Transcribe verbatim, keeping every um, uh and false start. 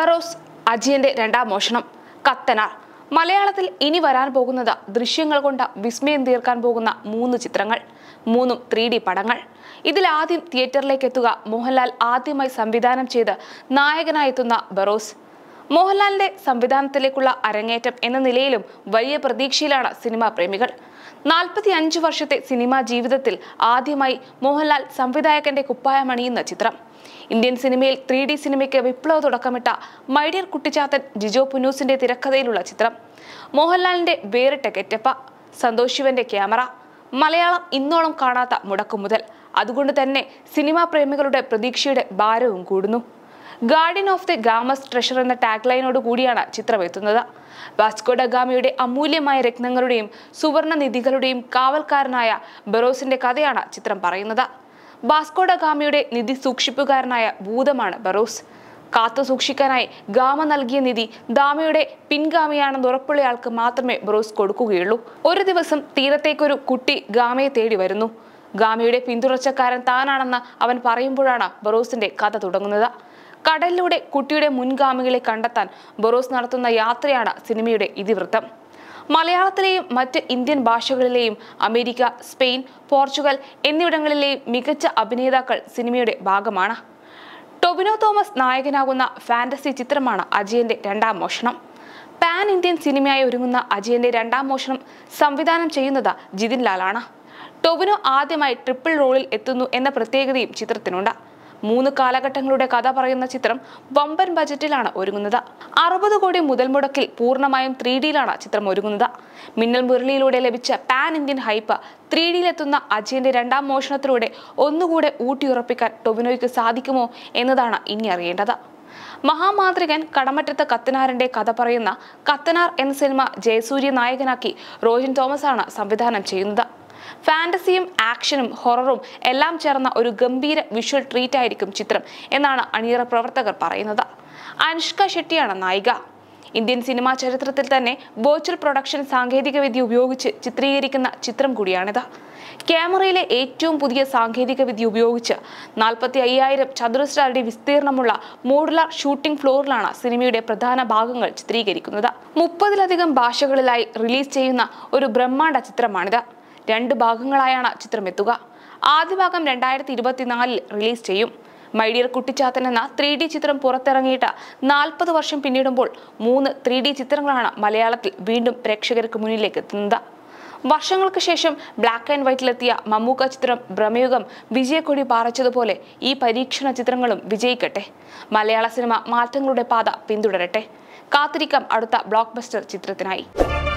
ബറോസ് അജയന്റെ രണ്ടാം മോഷണം കത്തനാർ മലയാളത്തിൽ ഇനി വരാൻ പോകുന്നത് ദൃശ്യങ്ങൾ കൊണ്ട് വിസ്മയം തീർക്കാൻ പോകുന്ന മൂന്ന് ചിത്രങ്ങൾ മൂന്നും ത്രീ ഡി പടങ്ങൾ ഇതിലാദ്യം തിയേറ്ററിലേക്ക് എത്തുക മോഹൻലാൽ ആദ്യമായി സംവിധാനം ചെയ്ത് നായകനായി എത്തുന്ന ബറോസ് മോഹൻലാലിന്റെ സംവിധാനത്തിലേക്കുള്ള അരങ്ങേറ്റം എന്ന നിലയിലും വലിയ പ്രതീക്ഷയിലാണ് സിനിമാ പ്രേമികൾ നാൽപ്പത്തി അഞ്ച് വർഷത്തെ സിനിമാ ജീവിതത്തിൽ ആദ്യമായി മോഹൻലാൽ സംവിധായകന്റെ കുപ്പായമണിയുന്ന ചിത്രം ഇന്ത്യൻ സിനിമയിൽ ത്രീ ഡി സിനിമയ്ക്ക് വിപ്ലവ തുടക്കമിട്ട മൈഡിയർ കുട്ടിച്ചാത്തൻ ജിജോ പുന്നൂസിന്റെ തിരക്കഥയിലുള്ള ചിത്രം മോഹൻലാലിന്റെ വേറിട്ട കെറ്റപ്പ സന്തോഷ് ശിവന്റെ ക്യാമറ മലയാളം ഇന്നോളം കാണാത്ത മുടക്കുമുതൽ അതുകൊണ്ട് തന്നെ സിനിമാ പ്രേമികളുടെ പ്രതീക്ഷയുടെ ഭാരവും കൂടുന്നു ഗാർഡിയൻ ഓഫ് ദി ഗാമസ് ട്രഷർ എന്ന ടാഗ് ലൈനോട് കൂടിയാണ് ചിത്രമെത്തുന്നത് വാസ്കോ ഡ ഗാമയുടെ അമൂല്യമായ രത്നങ്ങളുടെയും സുവർണ നിധികളുടെയും കാവൽക്കാരനായ ബറോസിന്റെ കഥയാണ് ചിത്രം പറയുന്നത് വാസ്കോ ഡ ഗാമയുടെ നിധി സൂക്ഷിപ്പുകാരനായ ഭൂതമാണ് ബറോസ് കാത്തു സൂക്ഷിക്കാനായി ഗാമ നൽകിയ നിധി ദാമയുടെ പിൻഗാമിയാണെന്ന് ഉറപ്പുള്ളയാൾക്ക് മാത്രമേ ബറോസ് കൊടുക്കുകയുള്ളൂ ഒരു ദിവസം തീരത്തേക്കൊരു കുട്ടി ഗാമയെ തേടി വരുന്നു ഗാമയുടെ പിന്തുടർച്ചക്കാരൻ താനാണെന്ന് അവൻ പറയുമ്പോഴാണ് ബറോസിന്റെ കഥ തുടങ്ങുന്നത് കടലിലൂടെ കുട്ടിയുടെ മുൻഗാമികളെ കണ്ടെത്താൻ ബറോസ് നടത്തുന്ന യാത്രയാണ് സിനിമയുടെ ഇതിവൃത്തം മലയാളത്തിലെയും മറ്റ് ഇന്ത്യൻ ഭാഷകളിലെയും അമേരിക്ക സ്പെയിൻ പോർച്ചുഗൽ എന്നിവിടങ്ങളിലെയും മികച്ച അഭിനേതാക്കൾ സിനിമയുടെ ഭാഗമാണ് ടൊവിനോ തോമസ് നായകനാകുന്ന ഫാന്റസി ചിത്രമാണ് അജയന്റെ രണ്ടാം മോഷണം പാൻ ഇന്ത്യൻ സിനിമയായി ഒരുങ്ങുന്ന അജയന്റെ രണ്ടാം മോഷണം സംവിധാനം ചെയ്യുന്നത് ജിതിൻ ലാലാണ് ടൊവിനോ ആദ്യമായി ട്രിപ്പിൾ റോളിൽ എത്തുന്നു എന്ന പ്രത്യേകതയും ചിത്രത്തിനുണ്ട് മൂന്ന് കാലഘട്ടങ്ങളുടെ കഥ പറയുന്ന ചിത്രം വമ്പൻ ബജറ്റിലാണ് ഒരുങ്ങുന്നത് അറുപത് കോടി മുതൽ മുടക്കിൽ പൂർണ്ണമായും ത്രീ ഡിയിലാണ് ചിത്രം ഒരുങ്ങുന്നത് മിന്നൽ മുരളിയിലൂടെ ലഭിച്ച പാൻ ഇന്ത്യൻ ഹൈപ്പ് ത്രീ ഡിയിലെത്തുന്ന അജയന്റെ രണ്ടാം മോഷണത്തിലൂടെ ഒന്നുകൂടെ ഊട്ടിയുറപ്പിക്കാൻ ടൊവിനോയ്ക്ക് സാധിക്കുമോ എന്നതാണ് ഇനി അറിയേണ്ടത് മഹാമാന്ത്രികൻ കടമറ്റത്ത് കത്തനാറിന്റെ കഥ പറയുന്ന കത്തനാർ എന്ന സിനിമ ജയസൂര്യ നായകനാക്കി റോജൻ തോമസ് ആണ് സംവിധാനം ചെയ്യുന്നത് ഫാന്റസിയും ആക്ഷനും ഹൊററും എല്ലാം ചേർന്ന ഒരു ഗംഭീര വിഷ്വൽ ട്രീറ്റ് ആയിരിക്കും ചിത്രം എന്നാണ് അണിയറ പ്രവർത്തകർ പറയുന്നത് അനുഷ്ക ഷെട്ടിയാണ് നായിക ഇന്ത്യൻ സിനിമാ ചരിത്രത്തിൽ തന്നെ വെർച്വൽ പ്രൊഡക്ഷൻ സാങ്കേതികവിദ്യ ഉപയോഗിച്ച് ചിത്രീകരിക്കുന്ന ചിത്രം കൂടിയാണിത് ക്യാമറയിലെ ഏറ്റവും പുതിയ സാങ്കേതികവിദ്യ ഉപയോഗിച്ച് നാൽപ്പത്തി അയ്യായിരം ചതുരശ്ര അടി വിസ്തീർണമുള്ള മോഡുലാർ ഷൂട്ടിംഗ് ഫ്ലോറിലാണ് സിനിമയുടെ പ്രധാന ഭാഗങ്ങൾ ചിത്രീകരിക്കുന്നത് മുപ്പതിലധികം ഭാഷകളിലായി റിലീസ് ചെയ്യുന്ന ഒരു ബ്രഹ്മാണ്ഡ ചിത്രമാണിത് രണ്ട് ഭാഗങ്ങളായാണ് ചിത്രമെത്തുക ആദ്യ ഭാഗം രണ്ടായിരത്തി ഇരുപത്തിനാലിൽ റിലീസ് ചെയ്യും മൈഡിയർ കുട്ടിച്ചാത്തൻ എന്ന ത്രീ ഡി ചിത്രം പുറത്തിറങ്ങിയിട്ട് നാൽപ്പത് വർഷം പിന്നിടുമ്പോൾ മൂന്ന് ത്രീ ഡി ചിത്രങ്ങളാണ് മലയാളത്തിൽ വീണ്ടും പ്രേക്ഷകർക്ക് മുന്നിലേക്ക് എത്തുന്നത് വർഷങ്ങൾക്ക് ശേഷം ബ്ലാക്ക് ആൻഡ് വൈറ്റിലെത്തിയ മമ്മൂക്ക ചിത്രം ഭ്രമയുഗം വിജയക്കൊടി പാറിച്ചതുപോലെ ഈ പരീക്ഷണ ചിത്രങ്ങളും വിജയിക്കട്ടെ മലയാള സിനിമ മാറ്റങ്ങളുടെ പാത പിന്തുടരട്ടെ കാത്തിരിക്കാം അടുത്ത ബ്ലോക്ക് ബസ്റ്റർ ചിത്രത്തിനായി